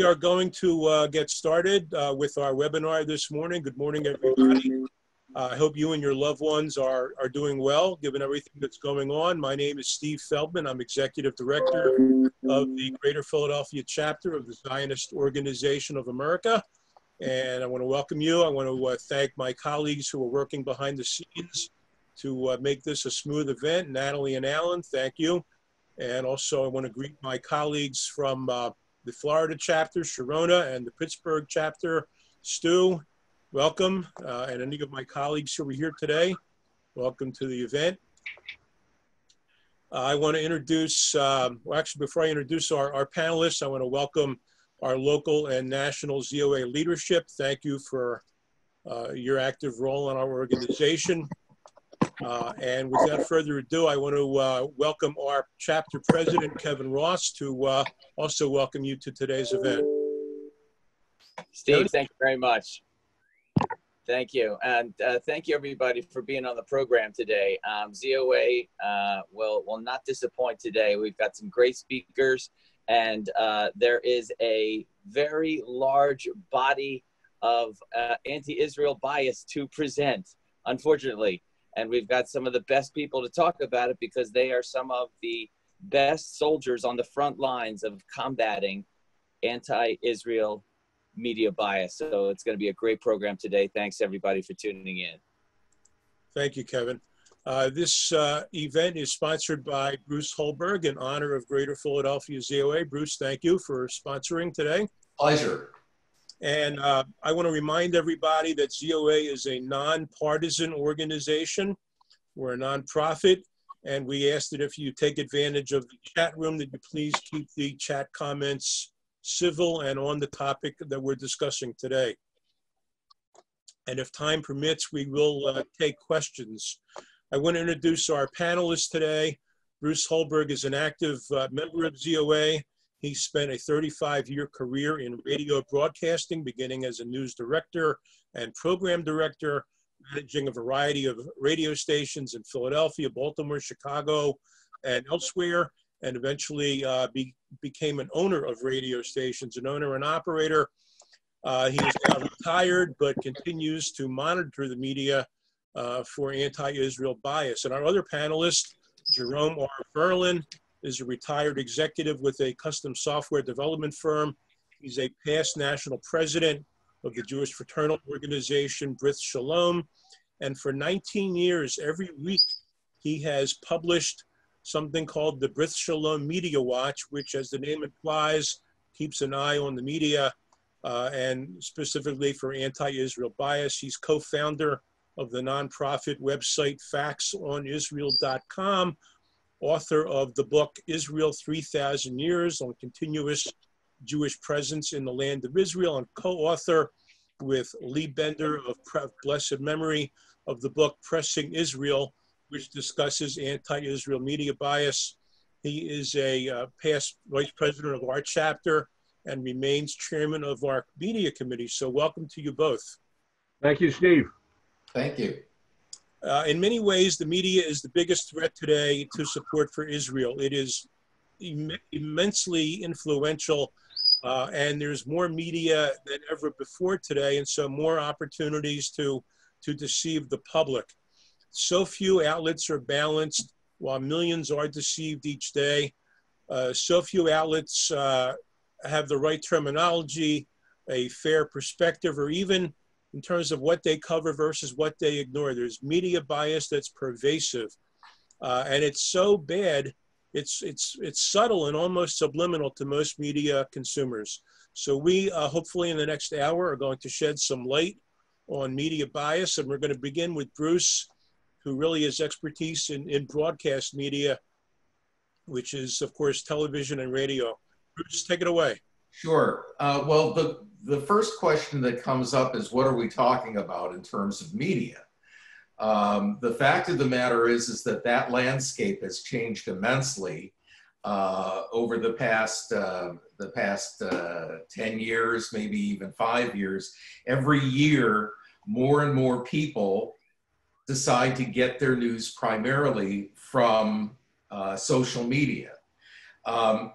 We are going to get started with our webinar this morning. Good morning, everybody. I hope you and your loved ones are doing well, given everything that's going on. My name is Steve Feldman. I'm Executive Director of the Greater Philadelphia Chapter of the Zionist Organization of America. And I want to welcome you. I want to thank my colleagues who are working behind the scenes to make this a smooth event. Natalie and Alan, thank you. And also I want to greet my colleagues from the Florida chapter, Sharona, and the Pittsburgh chapter, Stu, welcome. And any of my colleagues who are here today, welcome to the event. I want to introduce, well, actually, before I introduce our panelists, I want to welcome our local and national ZOA leadership. Thank you for your active role in our organization. And without further ado, I want to welcome our chapter president, Kevin Ross, to also welcome you to today's event. Steve, Kevin? Thank you very much. Thank you. And thank you, everybody, for being on the program today. ZOA will not disappoint today. We've got some great speakers, and there is a very large body of anti-Israel bias to present, unfortunately. And we've got some of the best people to talk about it because they are some of the best soldiers on the front lines of combating anti-Israel media bias. So it's going to be a great program today. Thanks, everybody, for tuning in. Thank you, Kevin. This event is sponsored by Bruce Holberg in honor of Greater Philadelphia ZOA. Bruce, thank you for sponsoring today. Pleasure. And I want to remind everybody that ZOA is a nonpartisan organization. We're a nonprofit, and we ask that if you take advantage of the chat room, that you please keep the chat comments civil and on the topic that we're discussing today. And if time permits, we will take questions. I want to introduce our panelists today. Bruce Holberg is an active member of ZOA. He spent a 35-year career in radio broadcasting, beginning as a news director and program director, managing a variety of radio stations in Philadelphia, Baltimore, Chicago, and elsewhere, and eventually became an owner of radio stations, an owner and operator. He is now retired, but continues to monitor the media for anti-Israel bias. And our other panelist, Jerome R. Verlin, is a retired executive with a custom software development firm. He's a past national president of the Jewish fraternal organization, Brith Shalom. And for 19 years, every week, he has published something called the Brith Shalom Media Watch, which, as the name implies, keeps an eye on the media and specifically for anti-Israel bias. He's co-founder of the nonprofit website factsonisrael.com, author of the book, Israel 3,000 Years on Continuous Jewish Presence in the Land of Israel, and co-author with Lee Bender of blessed memory of the book, Pressing Israel, which discusses anti-Israel media bias. He is a past vice president of our chapter and remains chairman of our media committee. So welcome to you both. Thank you, Steve. Thank you. In many ways, the media is the biggest threat today to support for Israel. It is immensely influential, and there's more media than ever before today, and so more opportunities to deceive the public. So few outlets are balanced while millions are deceived each day. So few outlets have the right terminology, a fair perspective, or even in terms of what they cover versus what they ignore. There's media bias that's pervasive. And it's so bad, it's subtle and almost subliminal to most media consumers. So we hopefully in the next hour are going to shed some light on media bias. And we're going to begin with Bruce, who really has expertise in broadcast media, which is, of course, television and radio. Bruce, take it away. Sure. Well, the first question that comes up is, what are we talking about in terms of media? The fact of the matter is that that landscape has changed immensely over the past 10 years, maybe even 5 years. Every year, more and more people decide to get their news primarily from social media. In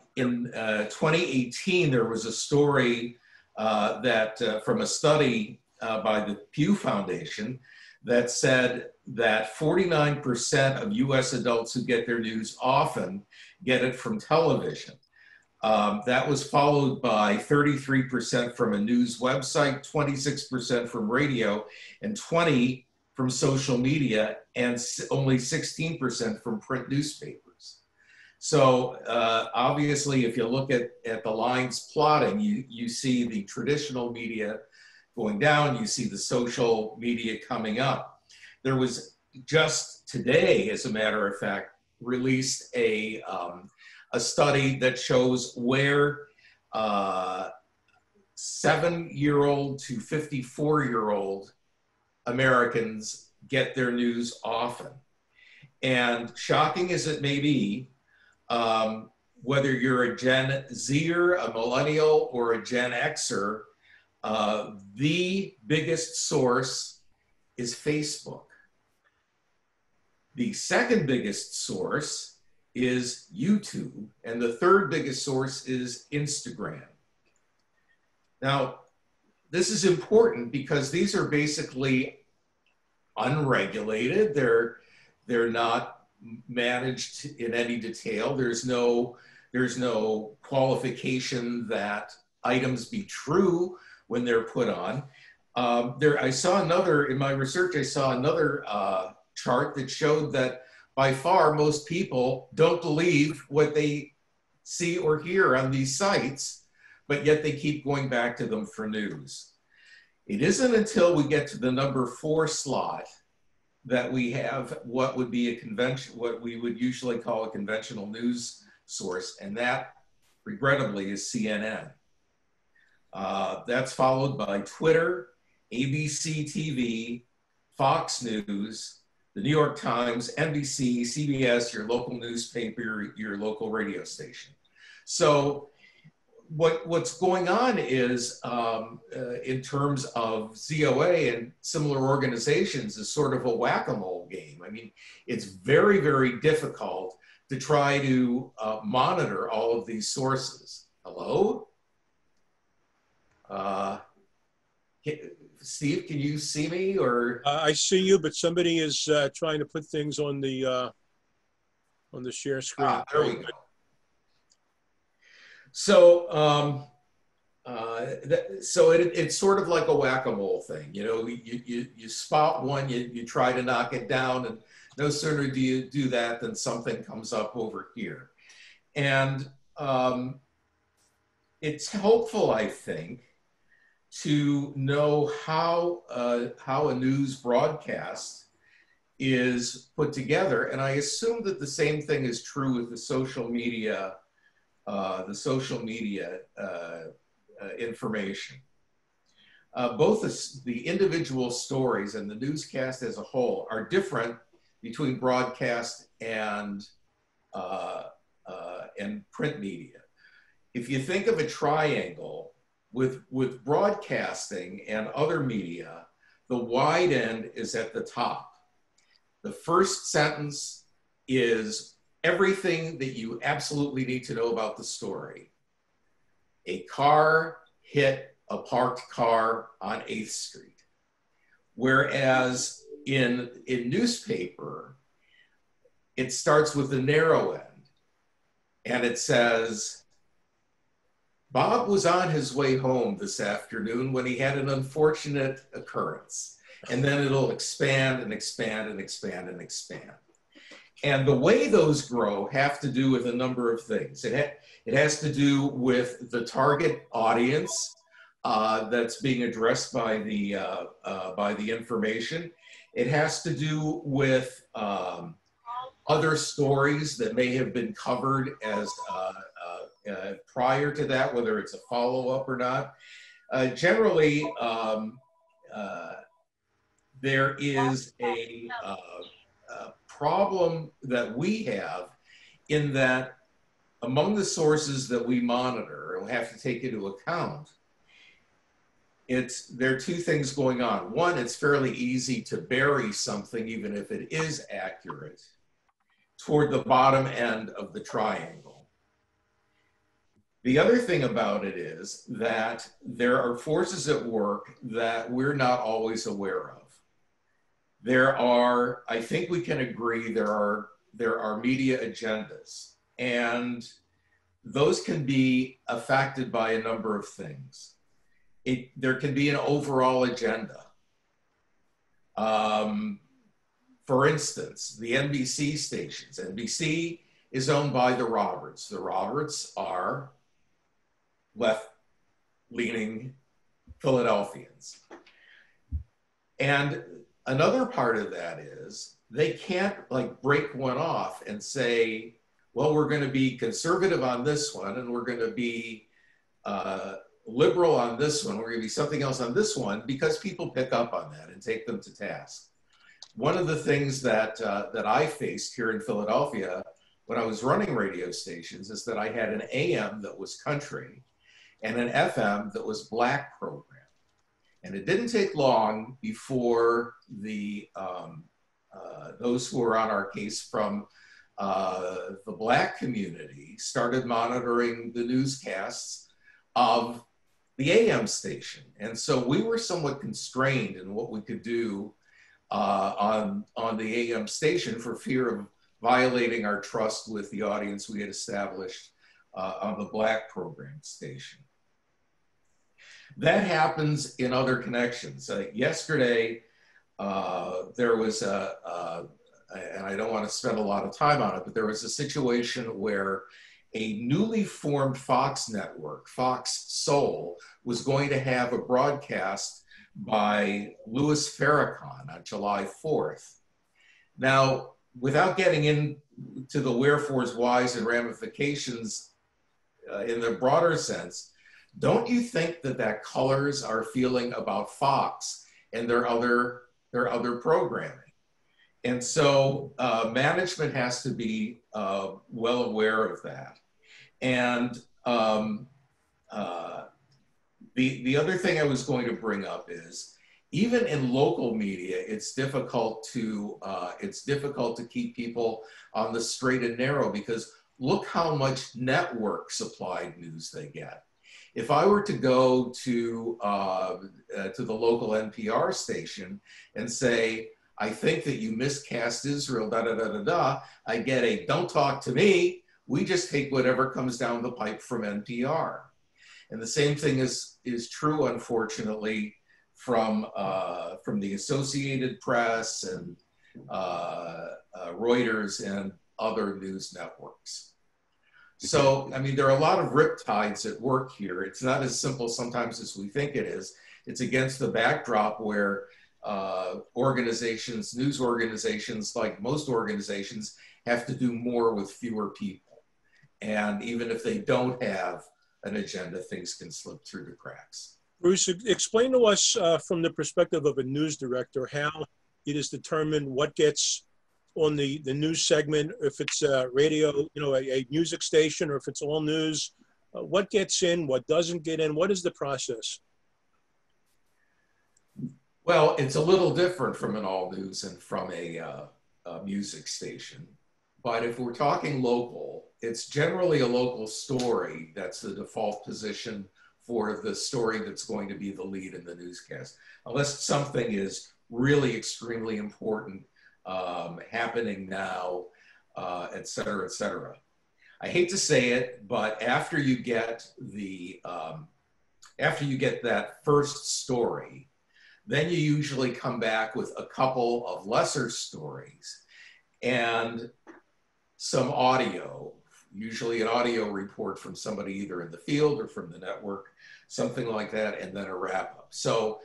2018, there was a story from a study by the Pew Foundation that said that 49% of US adults who get their news often get it from television. That was followed by 33% from a news website, 26% from radio, and 20% from social media, and only 16% from print newspapers. So obviously, if you look at the lines plotting, you see the traditional media going down, you see the social media coming up. There was just today, as a matter of fact, released a study that shows where 7-year-old to 54-year-old Americans get their news often. And shocking as it may be, whether you're a Gen Zer, a millennial, or a Gen Xer, the biggest source is Facebook. The second biggest source is YouTube, and the third biggest source is Instagram. Now, this is important because these are basically unregulated. They're not managed in any detail. There's no qualification that items be true when they're put on. In my research, I saw another chart that showed that by far, most people don't believe what they see or hear on these sites, but yet they keep going back to them for news. It isn't until we get to the number 4 slot that we have what would be what we would usually call a conventional news source, and that, regrettably, is CNN. That's followed by Twitter, ABC TV, Fox News, the New York Times, NBC, CBS, your local newspaper, your local radio station. So what's going on is, in terms of ZOA and similar organizations, is sort of a whack-a-mole game. I mean, it's very, very difficult to try to monitor all of these sources. Hello? Steve, can you see me, or? I see you, but somebody is trying to put things on the share screen. There we go. So, it's sort of like a whack-a-mole thing. You know, you spot one, you try to knock it down, and no sooner do you do that than something comes up over here. And it's helpful, I think, to know how a news broadcast is put together. And I assume that the same thing is true with the social media information. Both the individual stories and the newscast as a whole are different between broadcast and print media. If you think of a triangle, with broadcasting and other media, the wide end is at the top. The first sentence is everything that you absolutely need to know about the story. A car hit a parked car on 8th Street. Whereas in newspaper, it starts with the narrow end, and it says, Bob was on his way home this afternoon when he had an unfortunate occurrence. And then it'll expand and expand and expand and expand. And the way those grow have to do with a number of things. It has to do with the target audience that's being addressed by the information. It has to do with other stories that may have been covered as prior to that, whether it's a follow-up or not. Generally, there is a problem that we have in that among the sources that we monitor and we have to take into account, there are two things going on. One, it's fairly easy to bury something, even if it is accurate, toward the bottom end of the triangle. The other thing about it is that there are forces at work that we're not always aware of. There are, I think we can agree, there are media agendas, and those can be affected by a number of things. There can be an overall agenda. For instance, the NBC stations. NBC is owned by the Roberts. The Roberts are left-leaning Philadelphians. And another part of that is they can't like break one off and say, well, we're going to be conservative on this one, and we're going to be liberal on this one, we're going to be something else on this one, because people pick up on that and take them to task. One of the things that, that I faced here in Philadelphia when I was running radio stations is that I had an AM that was country and an FM that was black program. And it didn't take long before the, those who were on our case from the black community started monitoring the newscasts of the AM station. And so we were somewhat constrained in what we could do on the AM station for fear of violating our trust with the audience we had established on the black program station. That happens in other connections. Yesterday, there was and I don't want to spend a lot of time on it, but there was a situation where a newly formed Fox network, Fox Soul, was going to have a broadcast by Louis Farrakhan on July 4th. Now, without getting into the wherefores, whys, and ramifications in the broader sense, don't you think that that colors our feeling about Fox and their other programming? And so management has to be well aware of that. And the other thing I was going to bring up is, even in local media, it's difficult to keep people on the straight and narrow, because look how much network supplied news they get. If I were to go to the local NPR station and say, I think that you miscast Israel, da da da da da, I get a don't talk to me, we just take whatever comes down the pipe from NPR. And the same thing is true, unfortunately, from the Associated Press and Reuters and other news networks. So, I mean, there are a lot of riptides at work here. It's not as simple sometimes as we think it is. It's against the backdrop where organizations, news organizations, like most organizations, have to do more with fewer people. And even if they don't have an agenda, things can slip through the cracks. Bruce, explain to us from the perspective of a news director how it is determined what gets on the news segment, if it's radio, you know, a music station, or if it's all news, what gets in, what doesn't get in, what is the process? Well, it's a little different from an all news and from a music station. But if we're talking local, it's generally a local story that's the default position for the story that's going to be the lead in the newscast, unless something is really extremely important happening now, et cetera, et cetera. I hate to say it, but after you get that first story, then you usually come back with a couple of lesser stories and some audio, usually an audio report from somebody either in the field or from the network, something like that, and then a wrap up. So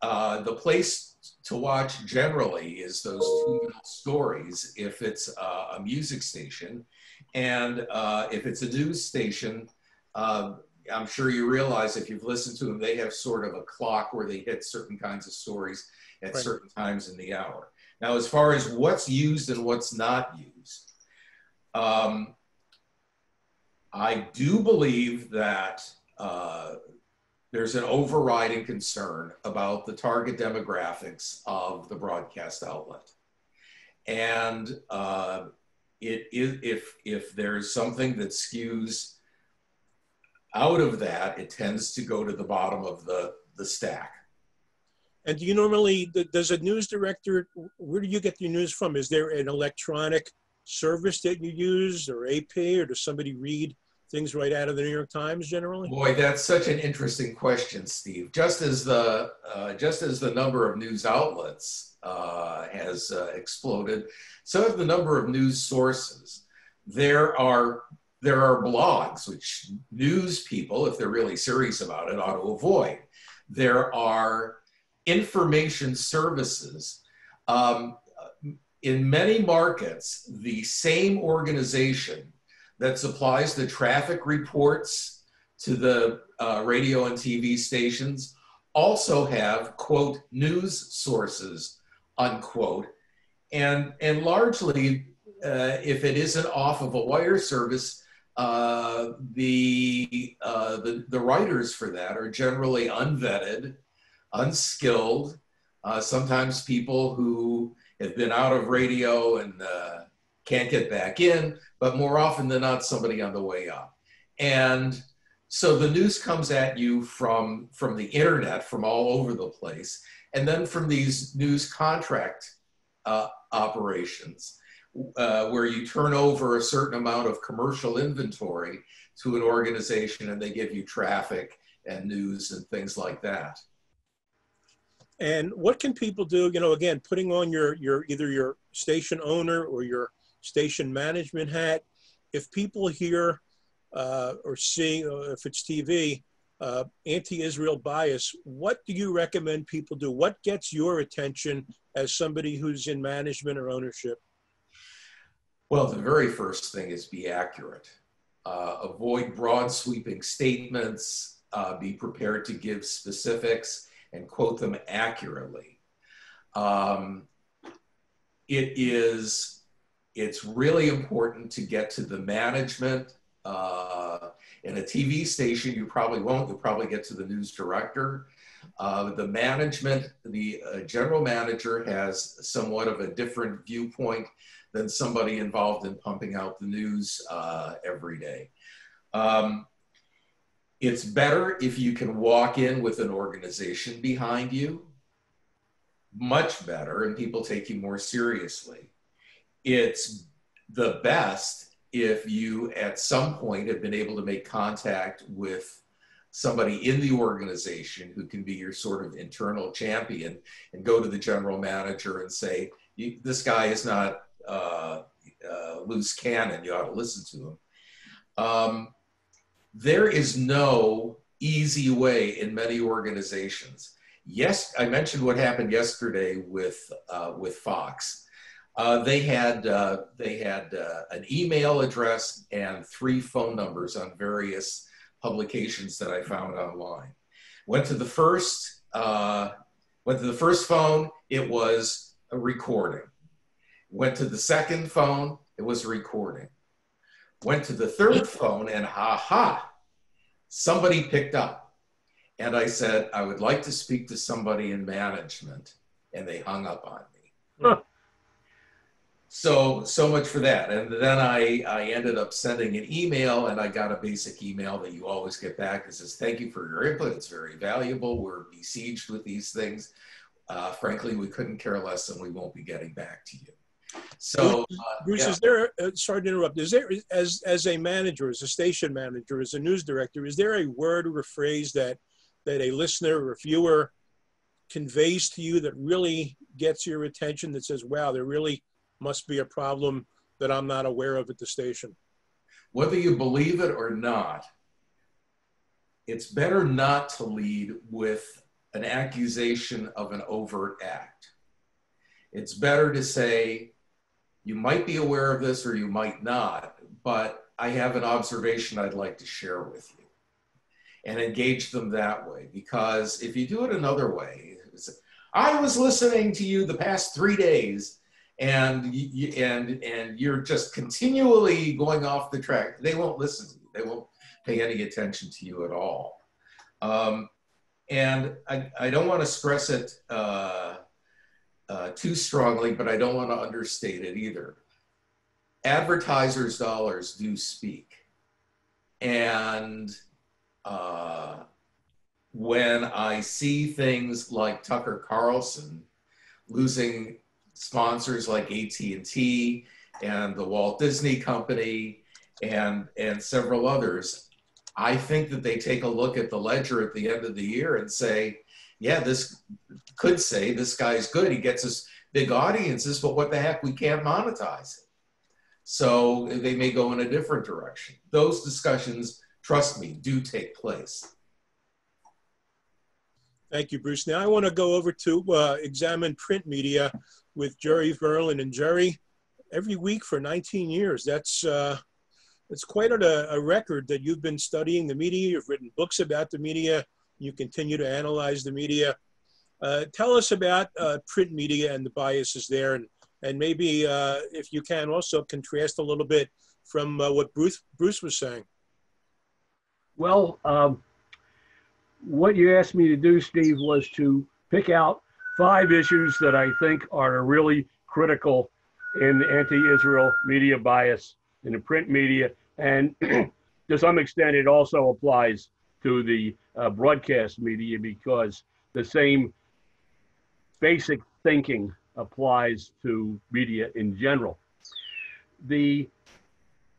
the place to watch generally is those two stories if it's a music station, and if it's a news station, I'm sure you realize if you've listened to them, they have sort of a clock where they hit certain kinds of stories at right. certain times in the hour. Now, as far as what's used and what's not used, I do believe that there's an overriding concern about the target demographics of the broadcast outlet. And if there's something that skews Out of that, it tends to go to the bottom of the stack. And do you normally, does a news director, where do you get your news from? Is there an electronic service that you use, or AP, or does somebody read things right out of the New York Times generally? Boy, that's such an interesting question, Steve. Just as the number of news outlets has exploded, so have the number of news sources. There are blogs, which news people, if they're really serious about it, ought to avoid. There are information services. In many markets, the same organization that supplies the traffic reports to the radio and TV stations also have, quote, news sources, unquote. And largely, if it isn't off of a wire service, the writers for that are generally unvetted, unskilled, sometimes people who have been out of radio and can't get back in, but more often than not, somebody on the way up. And so the news comes at you from the internet, from all over the place, and then from these news contract operations, where you turn over a certain amount of commercial inventory to an organization and they give you traffic and news and things like that. And what can people do, you know, again, putting on your either your station owner or your station management hat, if people hear or see, if it's TV, anti-Israel bias, what do you recommend people do? What gets your attention as somebody who's in management or ownership? Well, the very first thing is be accurate. Avoid broad sweeping statements, be prepared to give specifics and quote them accurately. It's really important to get to the management. In a TV station, you probably won't, you'll probably get to the news director. The management, the general manager has somewhat of a different viewpoint than somebody involved in pumping out the news every day. It's better if you can walk in with an organization behind you, much better, and people take you more seriously. It's the best if you at some point have been able to make contact with somebody in the organization who can be your sort of internal champion and go to the general manager and say, this guy is not loose cannon, you ought to listen to him. There is no easy way in many organizations. Yes, I mentioned what happened yesterday with Fox. They had an email address and 3 phone numbers on various publications that I found online. Went to the first phone, it was a recording. Went to the second phone, it was a recording. Went to the third phone and somebody picked up. And I said, I would like to speak to somebody in management. And they hung up on me. Huh. So much for that. And then I ended up sending an email, and I got a basic email that you always get back that says, thank you for your input. It's very valuable. We're besieged with these things. Frankly, we couldn't care less, and we won't be getting back to you. So, Bruce, yeah. Is there, sorry to interrupt, is there, as a manager, as a station manager, as a news director, is there a word or a phrase that a listener or a viewer conveys to you that really gets your attention, that says, wow, there really must be a problem that I'm not aware of at the station? Whether you believe it or not, it's better not to lead with an accusation of an overt act. It's better to say, you might be aware of this or you might not, but I have an observation I'd like to share with you, and engage them that way. Because if you do it another way, I was listening to you the past 3 days and you're just continually going off the track, they won't listen to you. They won't pay any attention to you at all. And I don't want to stress it too strongly, but I don't want to understate it either. Advertisers' dollars do speak. And when I see things like Tucker Carlson losing sponsors like AT&T and the Walt Disney Company and several others, I think that they take a look at the ledger at the end of the year and say, yeah, this could say this guy's good. He gets us big audiences, but what the heck, we can't monetize it. So they may go in a different direction. Those discussions, trust me, do take place. Thank you, Bruce. Now I want to go over to examine print media with Jerry Verlin. And Jerry, every week for 19 years, that's quite a record that you've been studying the media. You've written books about the media. You continue to analyze the media. Tell us about print media and the biases there, and maybe if you can also contrast a little bit from what Bruce was saying. Well, what you asked me to do, Steve, was to pick out 5 issues that I think are really critical in the anti-Israel media bias in the print media, and to some extent it also applies to the broadcast media, because the same basic thinking applies to media in general. The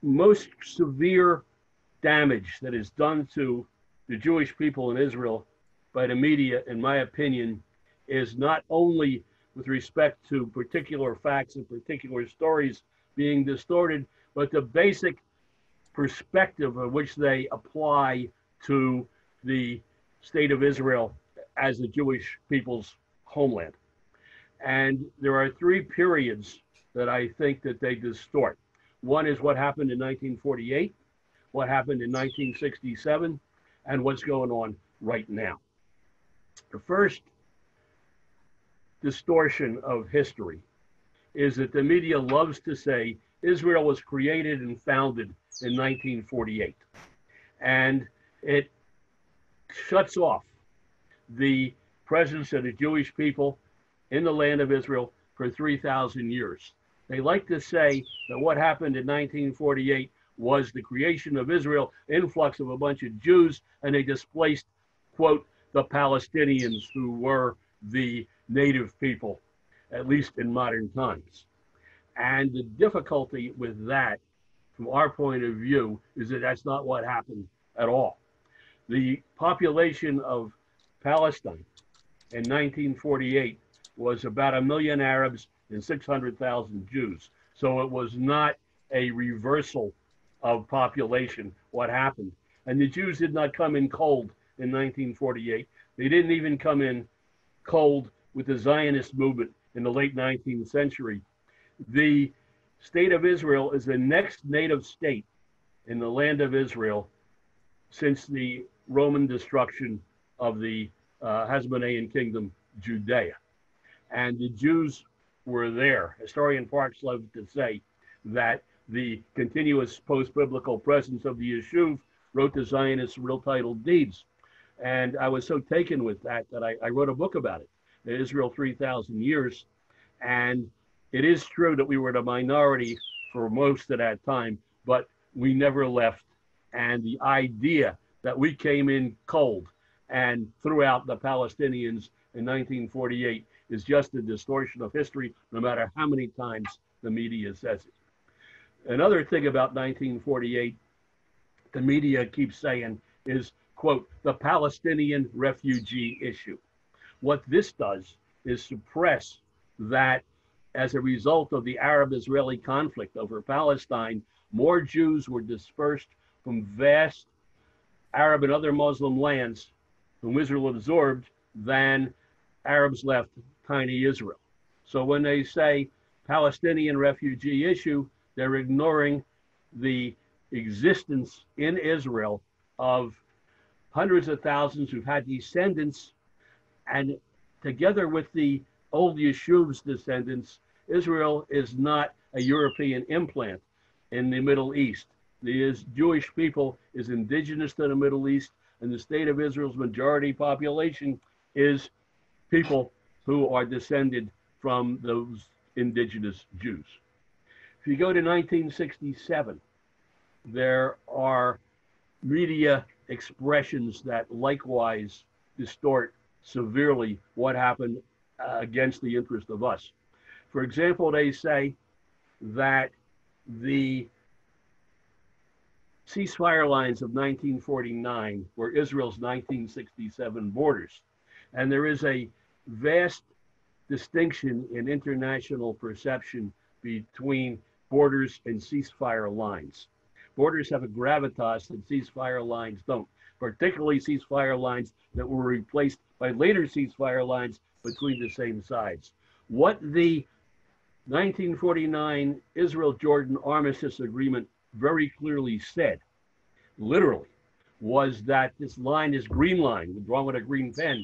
most severe damage that is done to the Jewish people in Israel by the media, in my opinion, is not only with respect to particular facts and particular stories being distorted, but the basic perspective of which they apply to the state of Israel as the Jewish people's homeland. And there are 3 periods that I think that they distort. One is what happened in 1948, what happened in 1967, and what's going on right now. The first distortion of history is that the media loves to say Israel was created and founded in 1948. And it shuts off the presence of the Jewish people in the land of Israel for 3,000 years. They like to say that what happened in 1948 was the creation of Israel, influx of a bunch of Jews, and they displaced, quote, the Palestinians, who were the native people, at least in modern times. And the difficulty with that, from our point of view, is that that's not what happened at all. The population of Palestine in 1948 was about 1 million Arabs and 600,000 Jews. So it was not a reversal of population, what happened. And the Jews did not come in cold in 1948. They didn't even come in cold with the Zionist movement in the late 19th century. The state of Israel is the next native state in the land of Israel since the Roman destruction of the Hasmonean Kingdom, Judea. And the Jews were there. Historian Parks loves to say that the continuous post-biblical presence of the Yishuv wrote the Zionists' real title deeds. And I was so taken with that that I wrote a book about it, Israel 3,000 Years. And it is true that we were the minority for most of that time, but we never left. And the idea that we came in cold and threw out the Palestinians in 1948 is just a distortion of history, no matter how many times the media says it. Another thing about 1948, the media keeps saying is, quote, the Palestinian refugee issue. What this does is suppress that as a result of the Arab-Israeli conflict over Palestine, more Jews were dispersed from vast Arab and other Muslim lands whom Israel absorbed than Arabs left tiny Israel. So when they say Palestinian refugee issue, they're ignoring the existence in Israel of hundreds of thousands who've had descendants, and together with the old Yeshuv's descendants, Israel is not a European implant in the Middle East. The Jewish people is indigenous to the Middle East, and the state of Israel's majority population is people who are descended from those indigenous Jews. If you go to 1967, there are media expressions that likewise distort severely what happened against the interest of us. For example, they say that the ceasefire lines of 1949 were Israel's 1967 borders. And there is a vast distinction in international perception between borders and ceasefire lines. Borders have a gravitas that ceasefire lines don't, particularly ceasefire lines that were replaced by later ceasefire lines between the same sides. What the 1949 Israel-Jordan Armistice Agreement very clearly said, literally, was that this line, this green line, drawn with a green pen,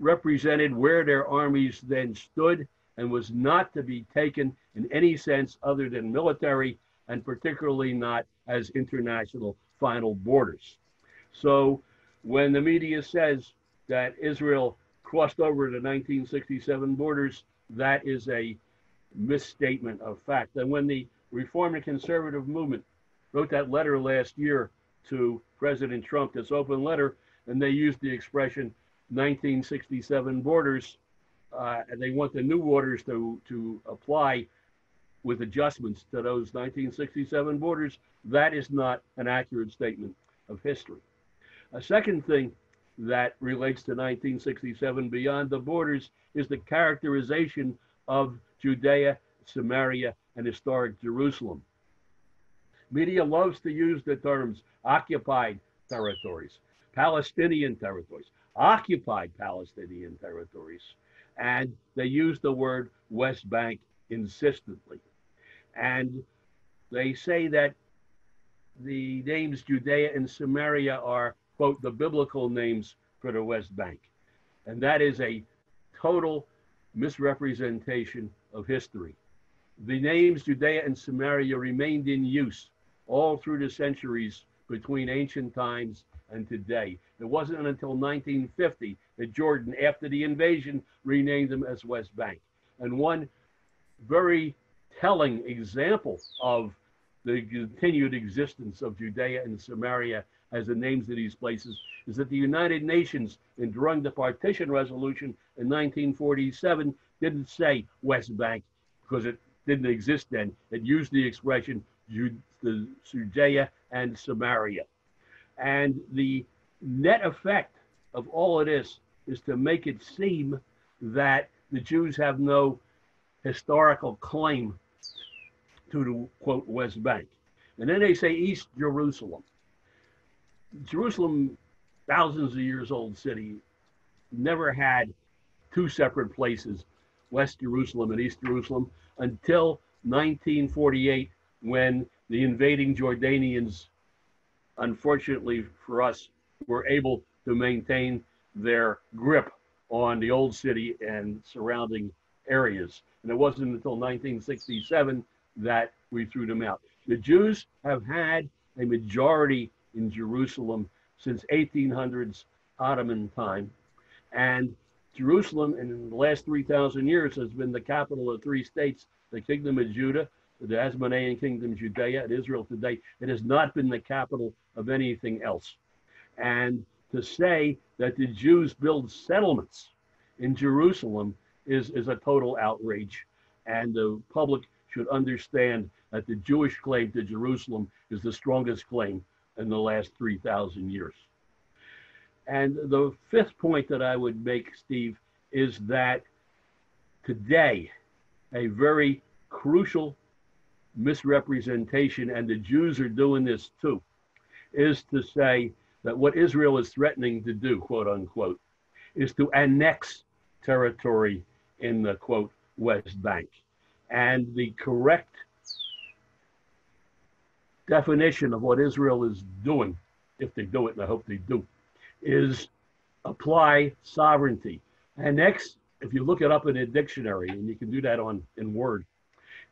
represented where their armies then stood and was not to be taken in any sense other than military, and particularly not as international final borders. So when the media says that Israel crossed over to 1967 borders, that is a misstatement of fact. And when the Reform and Conservative Movement wrote that letter last year to President Trump, this open letter, and they used the expression 1967 borders, and they want the new orders to apply with adjustments to those 1967 borders, that is not an accurate statement of history. A second thing that relates to 1967 beyond the borders is the characterization of Judea, Samaria, and historic Jerusalem. Media loves to use the terms occupied territories, Palestinian territories, occupied Palestinian territories, and they use the word West Bank insistently. And they say that the names Judea and Samaria are, quote, the biblical names for the West Bank. And that is a total misrepresentation of history. The names Judea and Samaria remained in use all through the centuries between ancient times and today. It wasn't until 1950 that Jordan, after the invasion, renamed them as West Bank. And one very telling example of the continued existence of Judea and Samaria as the names of these places is that the United Nations, and during the partition resolution in 1947, didn't say West Bank because it didn't exist then. It used the expression Judea and Samaria. And the net effect of all of this is to make it seem that the Jews have no historical claim to the, quote, West Bank. And then they say East Jerusalem. Jerusalem, thousands of years old city, never had two separate places, West Jerusalem and East Jerusalem, until 1948, when the invading Jordanians, unfortunately for us, were able to maintain their grip on the old city and surrounding areas. And it wasn't until 1967 that we threw them out. The Jews have had a majority in Jerusalem since 1800s Ottoman time. And Jerusalem in the last 3,000 years has been the capital of three states, the Kingdom of Judah, the Hasmonean Kingdom of Judea, and Israel today. It has not been the capital of anything else. And to say that the Jews build settlements in Jerusalem is a total outrage. And the public should understand that the Jewish claim to Jerusalem is the strongest claim in the last 3,000 years. And the fifth point that I would make, Steve, is that today, a very crucial misrepresentation, and the Jews are doing this too, is to say that what Israel is threatening to do, quote unquote, is to annex territory in the, quote, West Bank. And the correct definition of what Israel is doing, if they do it, and I hope they do, is apply sovereignty. Annex, if you look it up in a dictionary, and you can do that in Word,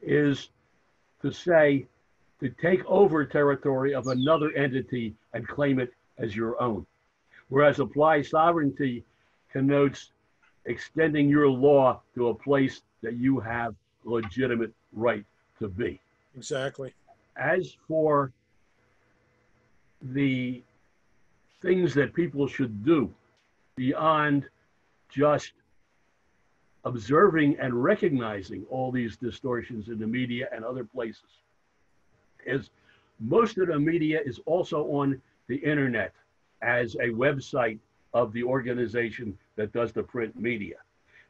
is to say to take over territory of another entity and claim it as your own. Whereas apply sovereignty connotes extending your law to a place that you have legitimate right to be. Exactly. As for the things that people should do beyond just observing and recognizing all these distortions in the media and other places, is most of the media is also on the internet as a website of the organization that does the print media.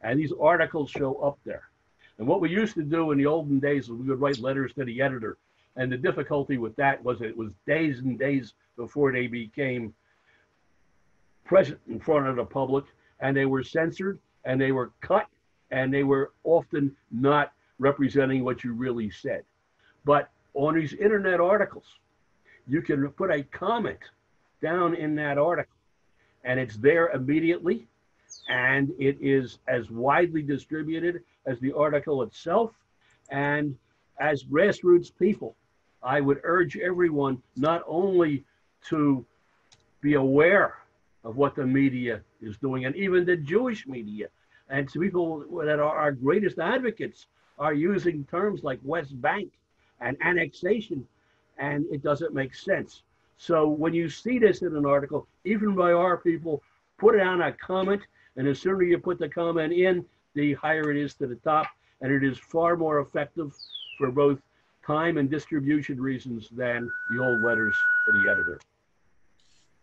And these articles show up there. And what we used to do in the olden days is we would write letters to the editor. And the difficulty with that was it was days and days before they became present in front of the public, and they were censored and they were cut and they were often not representing what you really said. But on these internet articles, you can put a comment down in that article and it's there immediately, and it is as widely distributed as the article itself. And as grassroots people, I would urge everyone not only to be aware of what the media is doing, and even the Jewish media, and to people that are our greatest advocates are using terms like West Bank and annexation, and it doesn't make sense. So when you see this in an article, even by our people, put it on a comment, and the sooner you put the comment in, the higher it is to the top, and it is far more effective for both time and distribution reasons than the old letters to the editor.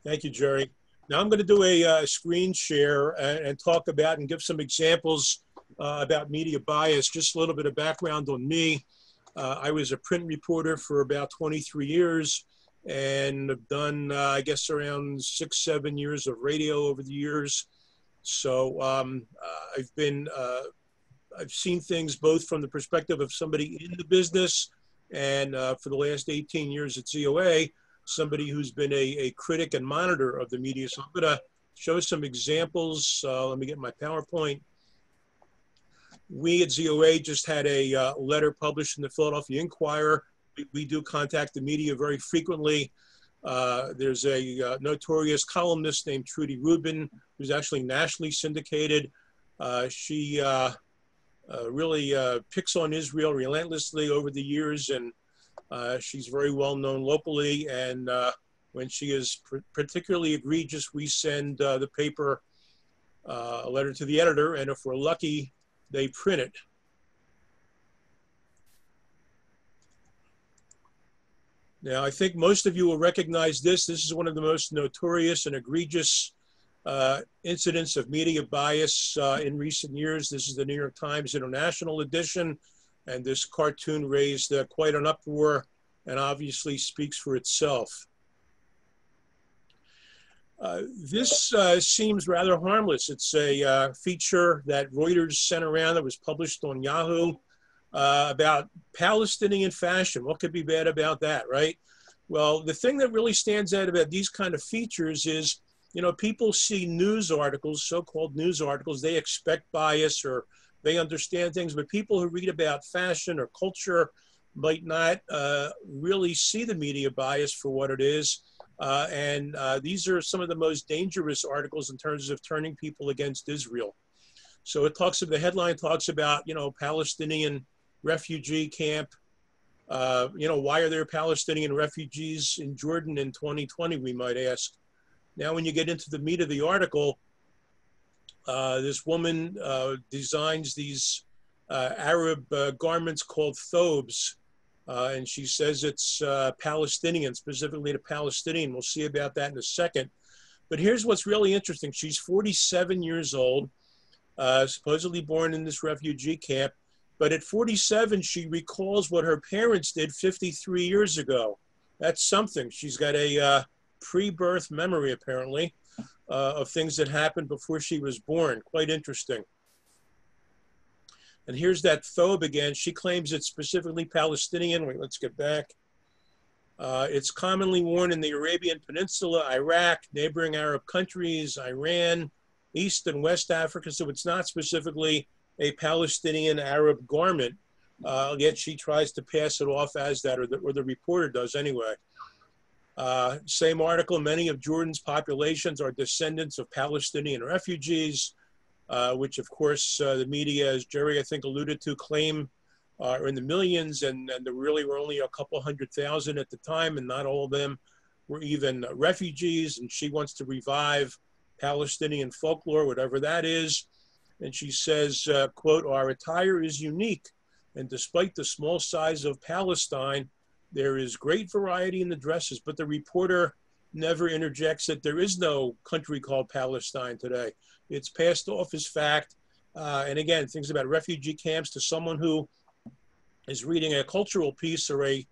Thank you, Jerry. Now I'm going to do a screen share and talk about and give some examples about media bias. Just a little bit of background on me. I was a print reporter for about 23 years and have done, I guess, around 6, 7 years of radio over the years. So I've seen things both from the perspective of somebody in the business and for the last 18 years at ZOA, somebody who's been a critic and monitor of the media. So I'm going to show some examples. Let me get my PowerPoint. We at ZOA just had a letter published in the Philadelphia Inquirer. We do contact the media very frequently. There's a notorious columnist named Trudy Rubin, who's actually nationally syndicated. She really picks on Israel relentlessly over the years, and she's very well known locally, and when she is particularly egregious, we send the paper a letter to the editor, and if we're lucky, they print it. Now, I think most of you will recognize this. This is one of the most notorious and egregious incidents of media bias in recent years. This is the New York Times International Edition. And this cartoon raised quite an uproar and obviously speaks for itself. This seems rather harmless. It's a feature that Reuters sent around that was published on Yahoo about Palestinian fashion. What could be bad about that, right? Well, the thing that really stands out about these kind of features is, you know, people see news articles, so-called news articles, they expect bias or they understand things, but people who read about fashion or culture might not really see the media bias for what it is. These are some of the most dangerous articles in terms of turning people against Israel. So it talks of, the headline talks about, you know, Palestinian refugee camp. You know, why are there Palestinian refugees in Jordan in 2020, we might ask. Now, when you get into the meat of the article, this woman designs these Arab garments called thobes, and she says it's Palestinian, specifically to Palestinian. We'll see about that in a second. But here's what's really interesting. She's 47 years old, supposedly born in this refugee camp, but at 47, she recalls what her parents did 53 years ago. That's something. She's got a pre-birth memory, apparently. Of things that happened before she was born. Quite interesting. And here's that thobe again. She claims it's specifically Palestinian. Wait, let's get back. It's commonly worn in the Arabian Peninsula, Iraq, neighboring Arab countries, Iran, East and West Africa. So it's not specifically a Palestinian Arab garment, yet she tries to pass it off as that, or the reporter does anyway. Same article, many of Jordan's populations are descendants of Palestinian refugees, which of course the media, as Jerry I think alluded to, claim are in the millions, and there really were only a couple 100,000 at the time, and not all of them were even refugees, and she wants to revive Palestinian folklore, whatever that is. And she says, quote, our attire is unique, and despite the small size of Palestine, there is great variety in the dresses, but the reporter never interjects that there is no country called Palestine today. It's passed off as fact. And again, things about refugee camps to someone who is reading a cultural piece or a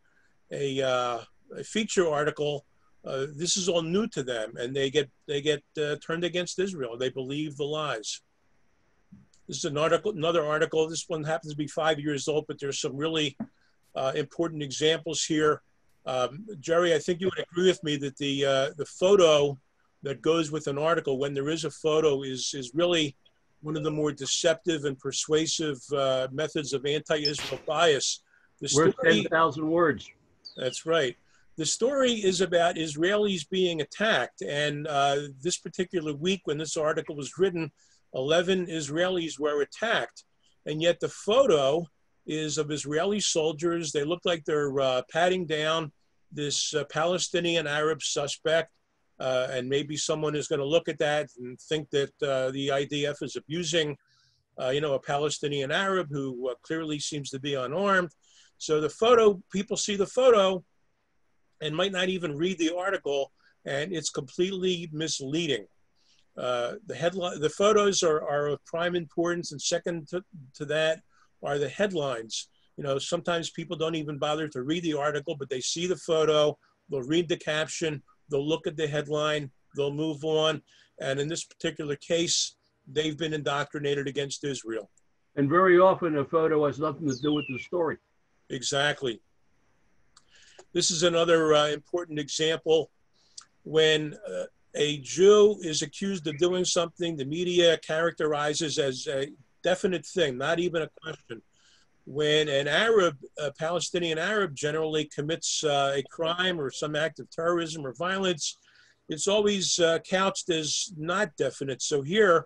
feature article, this is all new to them, and they get turned against Israel. They believe the lies. This is an article, another article. This one happens to be 5 years old, but there's some really important examples here. Jerry, I think you would agree with me that the photo that goes with an article, when there is a photo, is really one of the more deceptive and persuasive methods of anti-Israel bias. Worth 10,000 words. That's right. The story is about Israelis being attacked. And this particular week when this article was written, 11 Israelis were attacked. And yet the photo is of Israeli soldiers. They look like they're patting down this Palestinian Arab suspect. And maybe someone is going to look at that and think that the IDF is abusing, you know, a Palestinian Arab who clearly seems to be unarmed. So the photo, people see the photo and might not even read the article, and it's completely misleading. The headline, the photos are of prime importance, and second to that are the headlines. You know, sometimes people don't even bother to read the article, but they see the photo, they'll read the caption, they'll look at the headline, they'll move on. And in this particular case, they've been indoctrinated against Israel. And very often a photo has nothing to do with the story. Exactly. This is another important example. When a Jew is accused of doing something, the media characterizes as a definite thing, not even a question. When an Arab, a Palestinian Arab, generally commits a crime or some act of terrorism or violence, it's always couched as not definite. So here,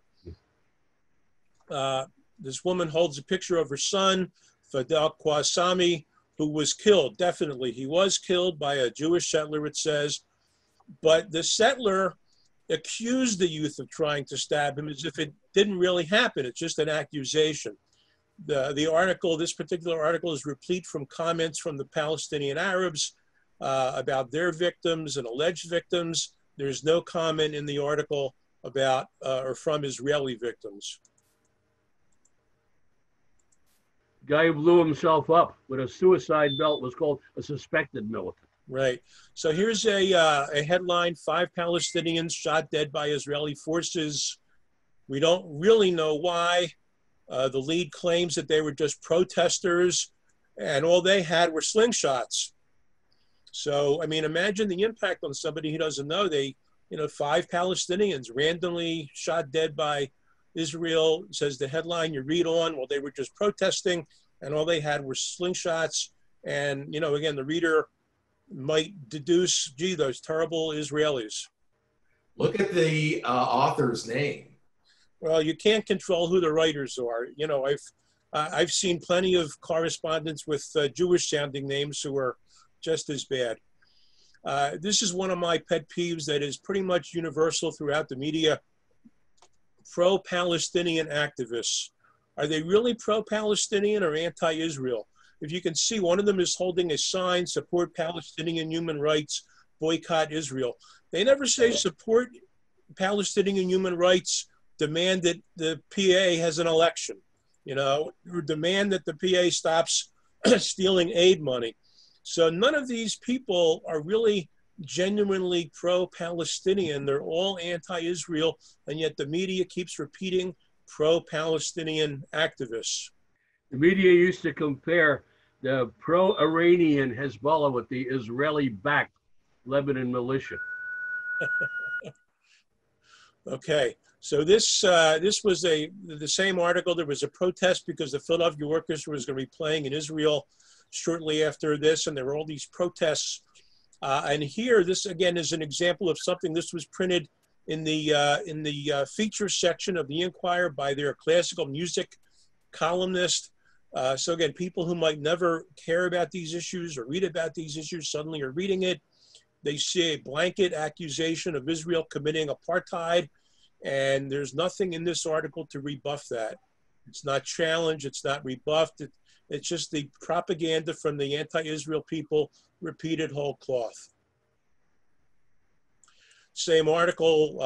this woman holds a picture of her son, Fadel Qasami, who was killed, definitely. He was killed by a Jewish settler, it says. But the settler accused the youth of trying to stab him as if it didn't really happen. It's just an accusation. The article, this particular article, is replete from comments from the Palestinian Arabs about their victims and alleged victims. There's no comment in the article about or from Israeli victims. Guy who blew himself up with a suicide belt was called a suspected militant. Right. So here's a headline: 5 Palestinians shot dead by Israeli forces. We don't really know why. The lead claims that they were just protesters, and all they had were slingshots. So, I mean, imagine the impact on somebody who doesn't know. They, you know, 5 Palestinians randomly shot dead by Israel, says the headline you read on. Well, they were just protesting, and all they had were slingshots. And, you know, again, the reader might deduce, gee, those terrible Israelis. Look at the author's name. Well, you can't control who the writers are. You know, I've seen plenty of correspondence with Jewish-sounding names who are just as bad. This is one of my pet peeves that is pretty much universal throughout the media. Pro-Palestinian activists. Are they really pro-Palestinian or anti-Israel? If you can see, one of them is holding a sign, support Palestinian human rights, boycott Israel. They never say support Palestinian human rights, demand that the PA has an election, you know, or demand that the PA stops stealing aid money. So none of these people are really genuinely pro-Palestinian. They're all anti-Israel, and yet the media keeps repeating pro-Palestinian activists. The media used to compare the pro-Iranian Hezbollah with the Israeli-backed Lebanon militia. Okay. So this this was the same article. There was a protest because the Philadelphia Orchestra was going to be playing in Israel shortly after this, and there were all these protests. And here, this again is an example of something. This was printed in the feature section of the Inquirer by their classical music columnist. So again, people who might never care about these issues or read about these issues suddenly are reading it. They see a blanket accusation of Israel committing apartheid, and there's nothing in this article to rebuff that. It's not challenged, it's not rebuffed, it's just the propaganda from the anti-Israel people repeated whole cloth. Same article,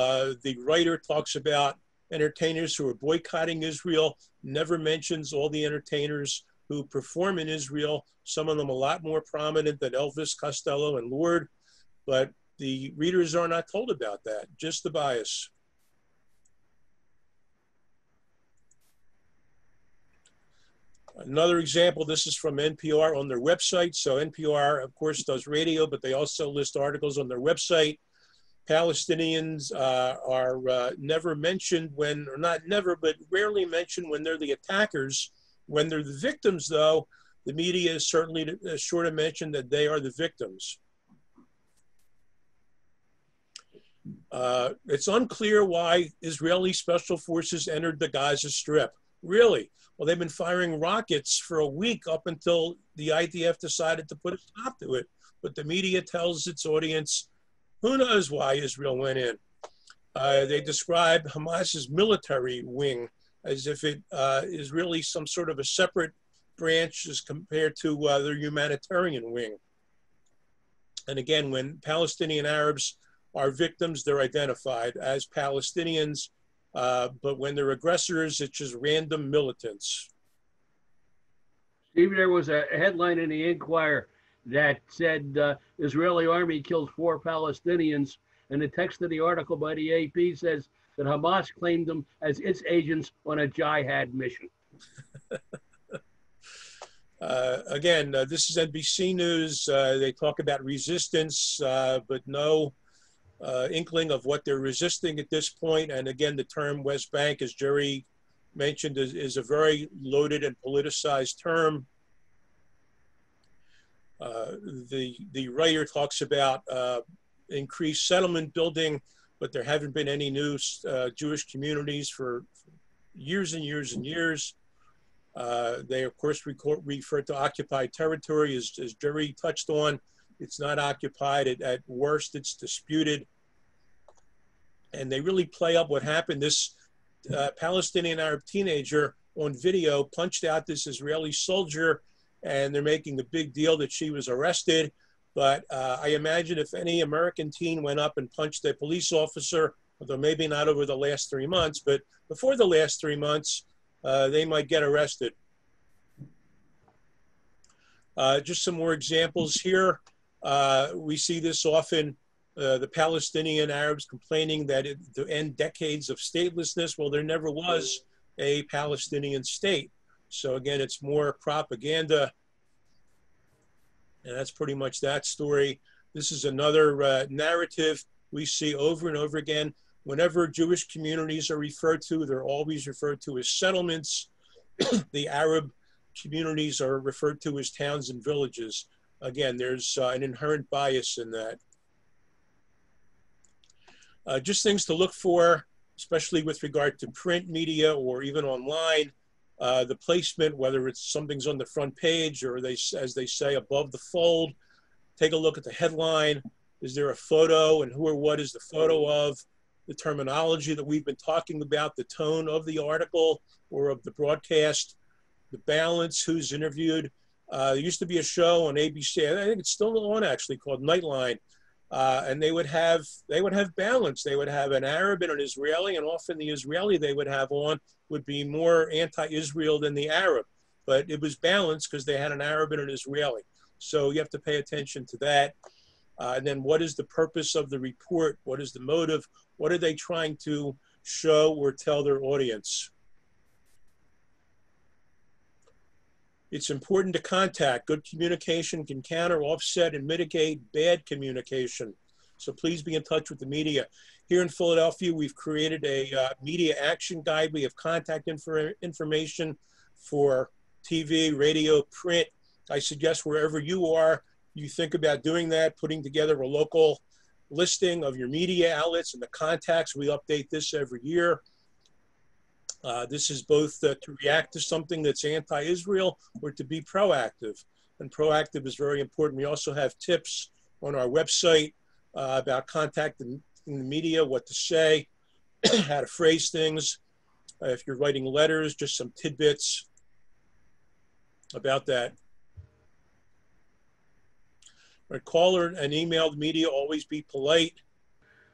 the writer talks about entertainers who are boycotting Israel, never mentions all the entertainers who perform in Israel, some of them a lot more prominent than Elvis Costello and Lord, but the readers are not told about that, just the bias. Another example, this is from NPR on their website. So NPR, of course, does radio, but they also list articles on their website. Palestinians are never mentioned when, or not never, but rarely mentioned when they're the attackers. When they're the victims, though, the media is certainly sure to mention that they are the victims. It's unclear why Israeli special forces entered the Gaza Strip. Really? Well, they've been firing rockets for a week up until the IDF decided to put a stop to it. But the media tells its audience, who knows why Israel went in? They describe Hamas's military wing as if it is really some sort of a separate branch as compared to their humanitarian wing. And again, when Palestinian Arabs are victims, they're identified as Palestinians. But when they're aggressors, it's just random militants. Steve, there was a headline in the Inquirer that said Israeli army killed 4 Palestinians. And the text of the article by the AP says that Hamas claimed them as its agents on a jihad mission. Again, this is NBC News. They talk about resistance, but no inkling of what they're resisting at this point. And again, the term West Bank, as Jerry mentioned, is a very loaded and politicized term. The writer talks about increased settlement building, but there haven't been any new Jewish communities for years and years and years. They, of course, refer to occupied territory, as Jerry touched on. It's not occupied, at worst it's disputed. And they really play up what happened. This Palestinian Arab teenager on video punched out this Israeli soldier, and they're making a big deal that she was arrested. But I imagine if any American teen went up and punched a police officer, although maybe not over the last 3 months, but before the last 3 months, they might get arrested. Just some more examples here. We see this often, the Palestinian Arabs complaining that to end decades of statelessness. Well, there never was a Palestinian state. So again, it's more propaganda. And that's pretty much that story. This is another narrative we see over and over again. Whenever Jewish communities are referred to, they're always referred to as settlements. The Arab communities are referred to as towns and villages. Again, there's an inherent bias in that. Just things to look for, especially with regard to print media or even online, the placement, whether it's something's on the front page or they, as they say, above the fold. Take a look at the headline. Is there a photo, and who or what is the photo of? The terminology that we've been talking about, the tone of the article or of the broadcast, the balance, who's interviewed. There used to be a show on ABC, I think it's still on actually, called Nightline, and they would have balance. They would have an Arab and an Israeli, and often the Israeli they would have on would be more anti-Israel than the Arab, but it was balanced because they had an Arab and an Israeli. So you have to pay attention to that. And then what is the purpose of the report? What is the motive? What are they trying to show or tell their audience? It's important to contact. Good communication can counter, offset, and mitigate bad communication. So please be in touch with the media. Here in Philadelphia, we've created a media action guide. We have contact information for TV, radio, print. I suggest wherever you are, you think about doing that, putting together a local listing of your media outlets and the contacts. We update this every year. This is both to react to something that's anti-Israel or to be proactive. And proactive is very important. We also have tips on our website about contacting the media, what to say, how to phrase things. If you're writing letters, just some tidbits about that. Call or an emailed media, always be polite.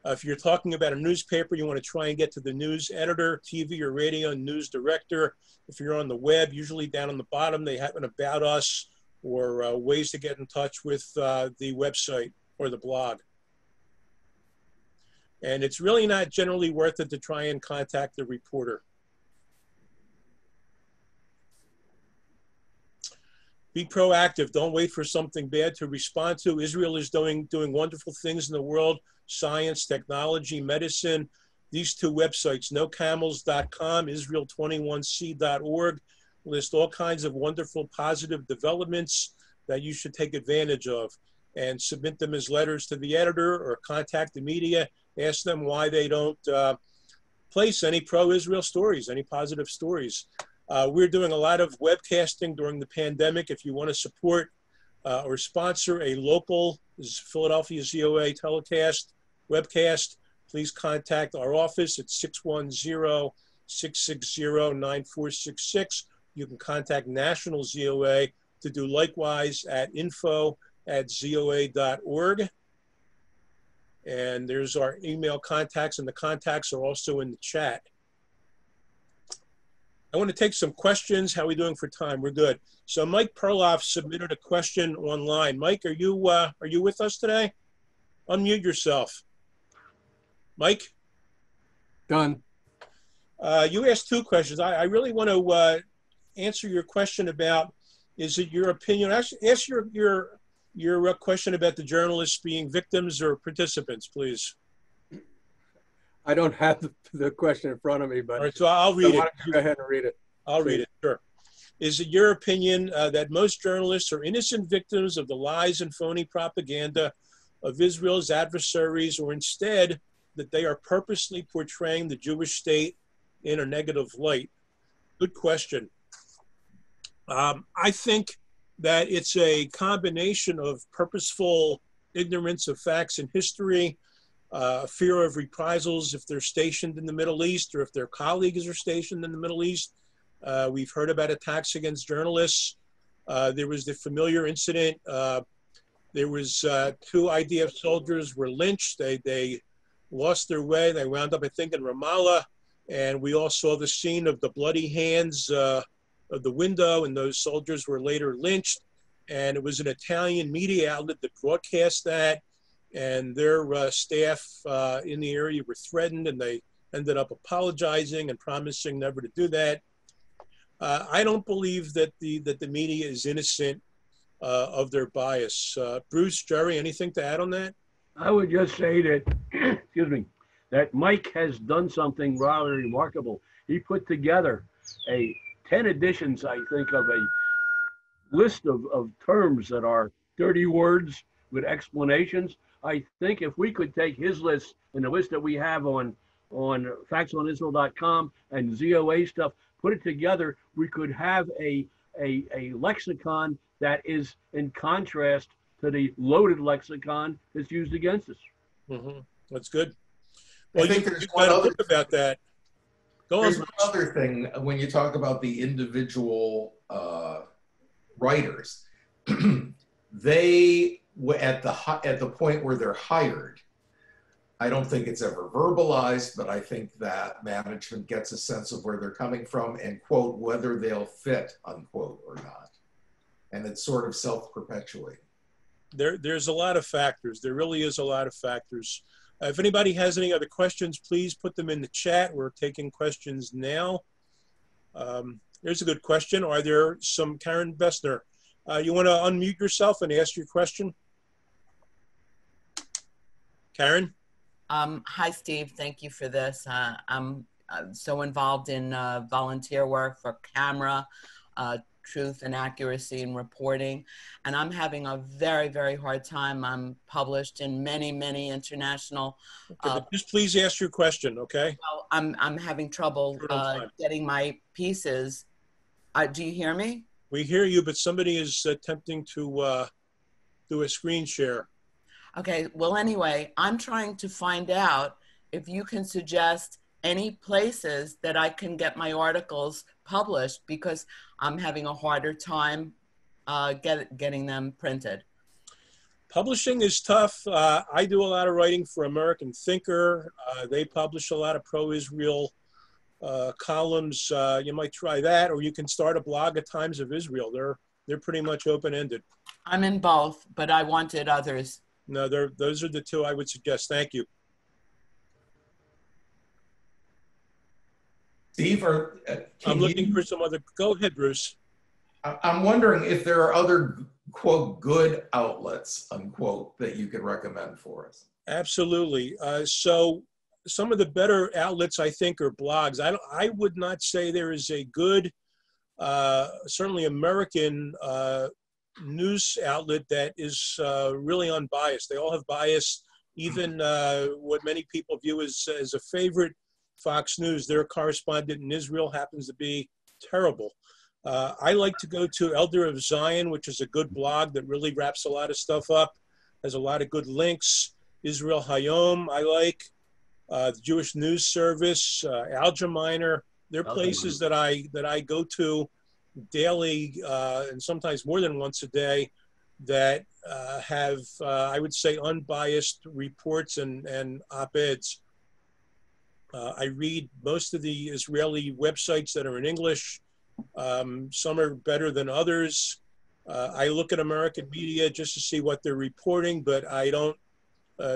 If you're talking about a newspaper, you want to try and get to the news editor, TV or radio, news director. If you're on the web, usually down on the bottom, they have an about us or ways to get in touch with the website or the blog. And it's really not generally worth it to try and contact the reporter. Be proactive. Don't wait for something bad to respond to. Israel is doing wonderful things in the world, science, technology, medicine. These two websites, nocamels.com, israel21c.org, list all kinds of wonderful positive developments that you should take advantage of and submit them as letters to the editor or contact the media. Ask them why they don't place any pro-Israel stories, any positive stories. We're doing a lot of webcasting during the pandemic. If you want to support or sponsor a local Philadelphia ZOA telecast, webcast, please contact our office at 610-660-9466. You can contact National ZOA to do likewise at info@zoa.org. And there's our email contacts, and the contacts are also in the chat. I want to take some questions. How are we doing for time? We're good. So Mike Perloff submitted a question online. Mike, are you with us today? Unmute yourself. Mike? Done. You asked two questions. I really want to answer your question about, is it your opinion? Actually, ask your question about the journalists being victims or participants, please. I don't have the question in front of me, but all right, so I'll read it. Go ahead and read it. I'll read it, sure. Is it your opinion that most journalists are innocent victims of the lies and phony propaganda of Israel's adversaries, or instead that they are purposely portraying the Jewish state in a negative light? Good question. I think that it's a combination of purposeful ignorance of facts and history, fear of reprisals if they're stationed in the Middle East or if their colleagues are stationed in the Middle East. We've heard about attacks against journalists. There was the familiar incident. There was two IDF soldiers were lynched. They lost their way. They wound up, I think, in Ramallah. And we all saw the scene of the bloody hands of the window, and those soldiers were later lynched. And it was an Italian media outlet that broadcast that. And their staff in the area were threatened, and they ended up apologizing and promising never to do that. I don't believe that the media is innocent of their bias. Bruce, Jerry, anything to add on that? I would just say that, excuse me, that Mike has done something rather remarkable. He put together 10 editions, I think, of a list of terms that are 30 words with explanations. I think if we could take his list and the list that we have on factsonisrael.com and ZOA stuff, put it together, we could have a lexicon that is in contrast to the loaded lexicon that's used against us. Mm-hmm. That's good. Well, I think there's one other thing about that. Go on. There's one other thing when you talk about the individual writers. They at the point where they're hired, I don't think it's ever verbalized, but I think that management gets a sense of where they're coming from and, quote, whether they'll fit, unquote, or not. And it's sort of self-perpetuating. There's a lot of factors. There really is a lot of factors. If anybody has any other questions, please put them in the chat. We're taking questions now. There's a good question. Are there some Karen Bessner? You want to unmute yourself and ask your question? Karen? Hi, Steve. Thank you for this. I'm so involved in volunteer work for CAMRA, Truth and Accuracy in Reporting, and I'm having a very, very hard time. I'm published in many, many international... just please ask your question, okay? Well, I'm having trouble getting my pieces. Do you hear me? We hear you, but somebody is attempting to do a screen share. Okay, well, anyway, I'm trying to find out if you can suggest any places that I can get my articles published, because I'm having a harder time getting them printed. Publishing is tough. I do a lot of writing for American Thinker. They publish a lot of pro-Israel columns. You might try that, or you can start a blog at Times of Israel. They're pretty much open-ended. I'm in both, but I wanted others. No, those are the two I would suggest. Thank you. Steve, or I'm looking for some other, go ahead, Bruce. I'm wondering if there are other, quote, good outlets, unquote, that you could recommend for us. Absolutely. So some of the better outlets, I think, are blogs. I would not say there is a good, certainly American news outlet that is really unbiased. They all have bias, even what many people view as a favorite. Fox News, their correspondent in Israel happens to be terrible. I like to go to Elder of Zion, which is a good blog that really wraps a lot of stuff up, has a lot of good links. Israel Hayom, I like. The Jewish News Service, Al Jameiner. They're places that I go to daily and sometimes more than once a day that have, I would say, unbiased reports and op-eds. I read most of the Israeli websites that are in English. Some are better than others. I look at American media just to see what they're reporting, but I don't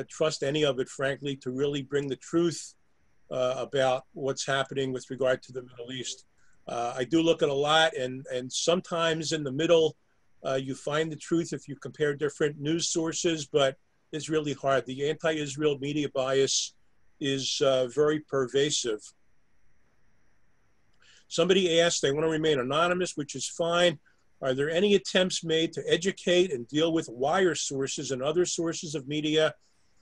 trust any of it, frankly, to really bring the truth about what's happening with regard to the Middle East. I do look at a lot, and sometimes in the middle, you find the truth if you compare different news sources, but it's really hard. The anti-Israel media bias is very pervasive. Somebody asked, they want to remain anonymous, which is fine. Are there any attempts made to educate and deal with wire sources and other sources of media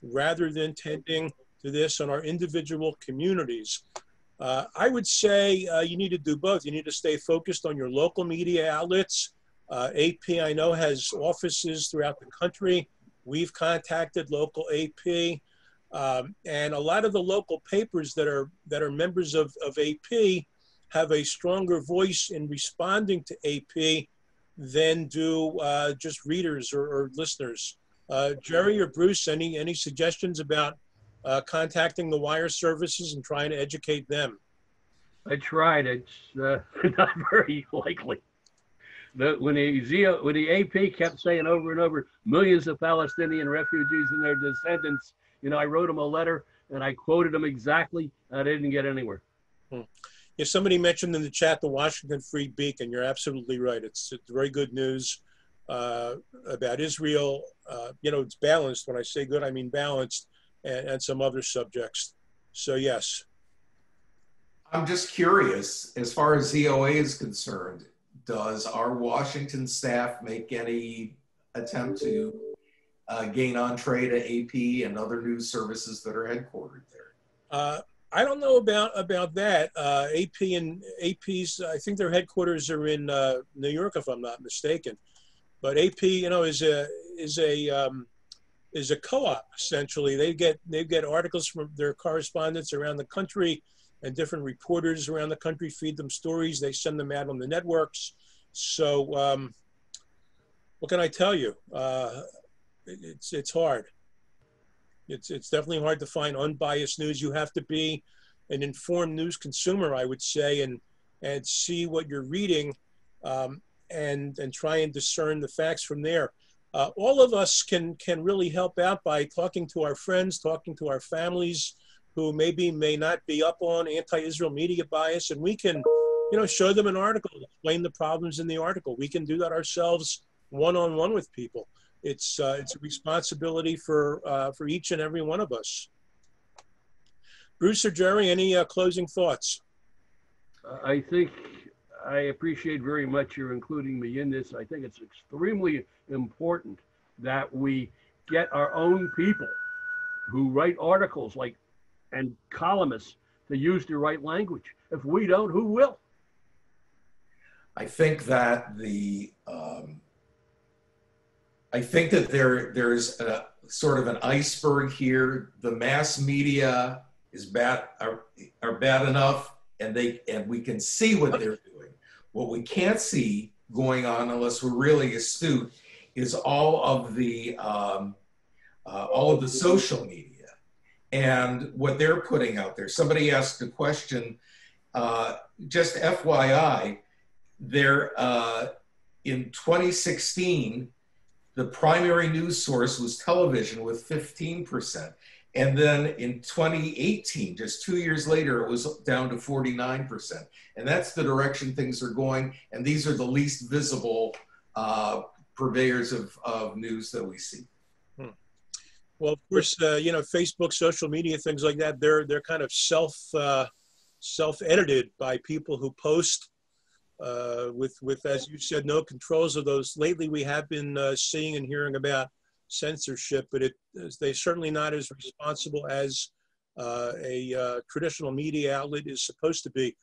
rather than tending to this on our individual communities? I would say you need to do both. You need to stay focused on your local media outlets. AP, I know, has offices throughout the country. We've contacted local AP. And a lot of the local papers that are members of AP have a stronger voice in responding to AP than do just readers or listeners. Jerry or Bruce, any suggestions about contacting the wire services and trying to educate them? I tried. It's not very likely. When the AP kept saying over and over, millions of Palestinian refugees and their descendants, you know, I wrote him a letter and I quoted him exactly. I didn't get anywhere. Yeah, somebody mentioned in the chat the Washington Free Beacon. You're absolutely right. It's very good news about Israel. You know, it's balanced. When I say good, I mean balanced, and some other subjects. So, yes. I'm just curious, as far as ZOA is concerned, does our Washington staff make any attempt to gain entree to AP and other news services that are headquartered there? I don't know about that. AP's, I think their headquarters are in New York, if I'm not mistaken. But AP, you know, is a co-op essentially. They get articles from their correspondents around the country, and different reporters around the country feed them stories. They send them out on the networks. So, what can I tell you? It's hard. It's definitely hard to find unbiased news. You have to be an informed news consumer, I would say, and see what you're reading and try and discern the facts from there. All of us can really help out by talking to our friends, talking to our families who maybe may not be up on anti-Israel media bias, and we can, you know, show them an article, explain the problems in the article. We can do that ourselves one-on-one with people. It's a responsibility for each and every one of us. Bruce or Jerry, any closing thoughts? I think I appreciate very much your including me in this. I think it's extremely important that we get our own people who write articles and columnists to use the right language. If we don't, who will? I think that there is sort of an iceberg here. The mass media is bad enough, and we can see what they're doing. What we can't see going on, unless we're really astute, is all of the social media and what they're putting out there. Somebody asked a question. Just FYI, there in 2016. The primary news source was television with 15%. And then in 2018, just 2 years later, it was down to 49%. And that's the direction things are going. And these are the least visible purveyors of news that we see. Hmm. Well, of course, you know, Facebook, social media, things like that, they're kind of self-edited by people who post with, as you said, no controls of those. Lately, we have been seeing and hearing about censorship, but they're certainly not as responsible as a traditional media outlet is supposed to be.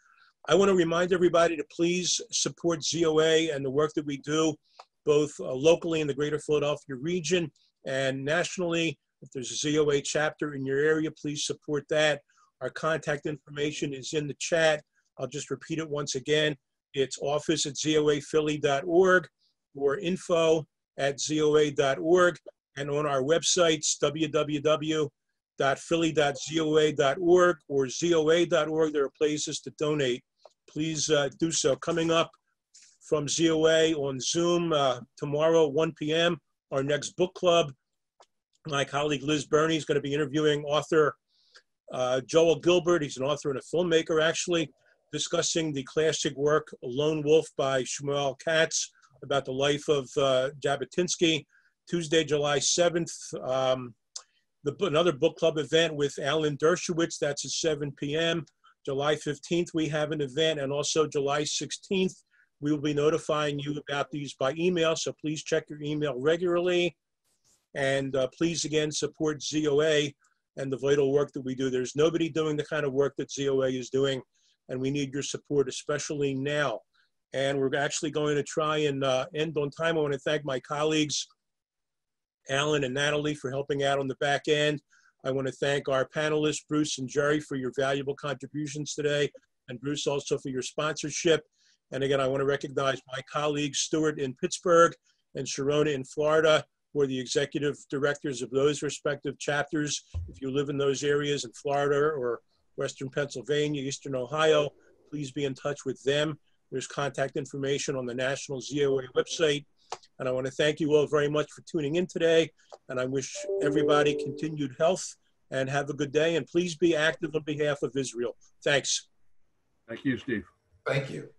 I want to remind everybody to please support ZOA and the work that we do, both locally in the Greater Philadelphia region and nationally. If there's a ZOA chapter in your area, please support that. Our contact information is in the chat. I'll just repeat it once again. It's office@zoaphilly.org or info@zoa.org, and on our websites, www.philly.zoa.org or zoa.org, there are places to donate. Please do so. Coming up from ZOA on Zoom tomorrow, 1 p.m., our next book club. My colleague Liz Burney is going to be interviewing author Joel Gilbert. He's an author and a filmmaker, actually, discussing the classic work Lone Wolf by Shmuel Katz about the life of Jabotinsky. Tuesday, July 7th, another book club event with Alan Dershowitz. That's at 7 p.m. July 15th, we have an event, and also July 16th, we will be notifying you about these by email, so please check your email regularly. And please, again, support ZOA and the vital work that we do. There's nobody doing the kind of work that ZOA is doing, and we need your support, especially now. And we're actually going to try and end on time. I want to thank my colleagues, Alan and Natalie, for helping out on the back end. I want to thank our panelists, Bruce and Jerry, for your valuable contributions today, and Bruce also for your sponsorship. And again, I want to recognize my colleagues, Stuart in Pittsburgh and Sharona in Florida, who are the executive directors of those respective chapters. If you live in those areas in Florida or Western Pennsylvania, Eastern Ohio, please be in touch with them. There's contact information on the National ZOA website. And I want to thank you all very much for tuning in today. And I wish everybody continued health, and have a good day. And please be active on behalf of Israel. Thanks. Thank you, Steve. Thank you.